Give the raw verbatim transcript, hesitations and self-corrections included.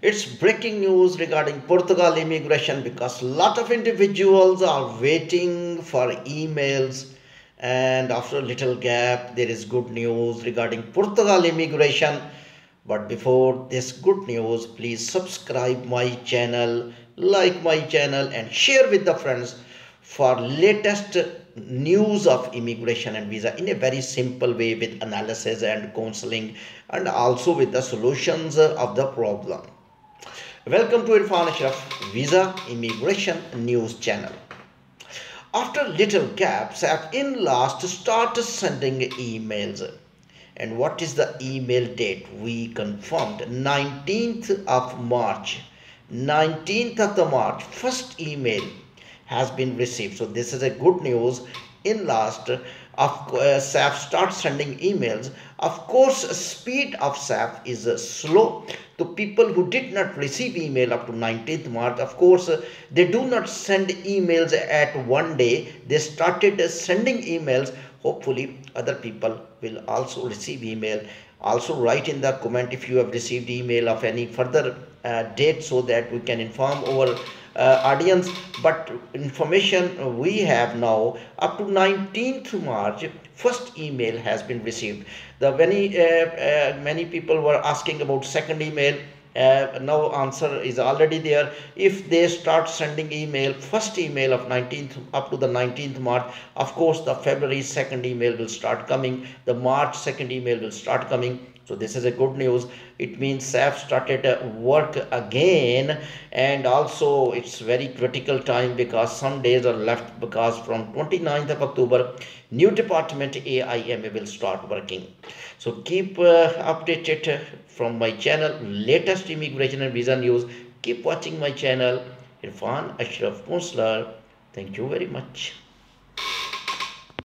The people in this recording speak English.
It's breaking news regarding Portugal immigration because a lot of individuals are waiting for emails, and after a little gap there is good news regarding Portugal immigration. But before this good news, please subscribe my channel, like my channel and share with the friends for latest news of immigration and visa in a very simple way with analysis and counseling and also with the solutions of the problem. Welcome to Irfan Ashraf Visa Immigration News Channel. After little gaps, S E F in last start sending emails. And what is the email date? We confirmed nineteenth of March. nineteenth of the March, first email has been received. So this is a good news. In last, of uh, S E F starts sending emails. Of course, speed of S E F is uh, slow. To people who did not receive email up to nineteenth March, of course, uh, they do not send emails at one day. They started uh, sending emails. Hopefully, other people will also receive email. Also, write in the comment if you have received email of any further uh, date so that we can inform our Uh, audience. But information we have now, up to nineteenth March, first email has been received. The many uh, uh, many people were asking about second email. Uh, now answer is already there. If they start sending email, first email of nineteenth up to the nineteenth March, of course the February second email will start coming, the March second email will start coming. So this is a good news. It means S E F started work again, and also it's very critical time because some days are left, because from twenty-ninth of October new department A I M A will start working. So keep uh, updated from my channel, latest immigration and visa news. Keep watching my channel, Irfan Ashraf Counsellor. Thank you very much.